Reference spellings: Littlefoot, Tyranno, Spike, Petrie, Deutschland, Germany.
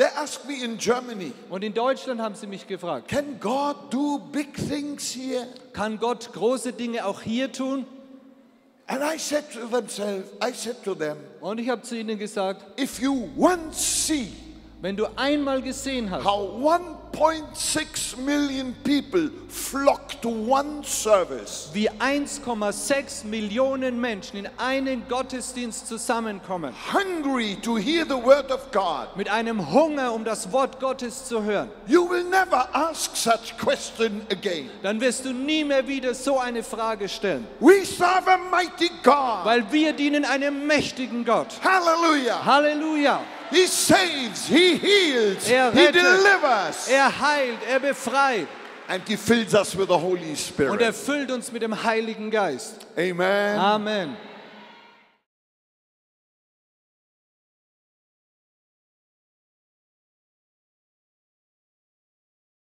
They asked me in Germany. Und in Deutschland haben sie mich gefragt. Can God do big things here? Kann Gott große Dinge auch hier tun? And I said to them. Und ich habe zu ihnen gesagt. If you once see. Wenn du einmal gesehen hast, how 1.6 million people flock to one service, wie 1,6 Millionen Menschen in einen Gottesdienst zusammenkommen, hungry to hear the word of God, mit einem Hunger, um das Wort Gottes zu hören, you will never ask such question again. Dann wirst du nie mehr wieder so eine Frage stellen. We serve a mighty God, weil wir dienen einem mächtigen Gott. Halleluja! Halleluja! He saves, he heals, he delivers. Heilt, befreit. And he fills us with the Holy Spirit. Und füllt uns mit dem Heiligen Geist. Amen. Amen.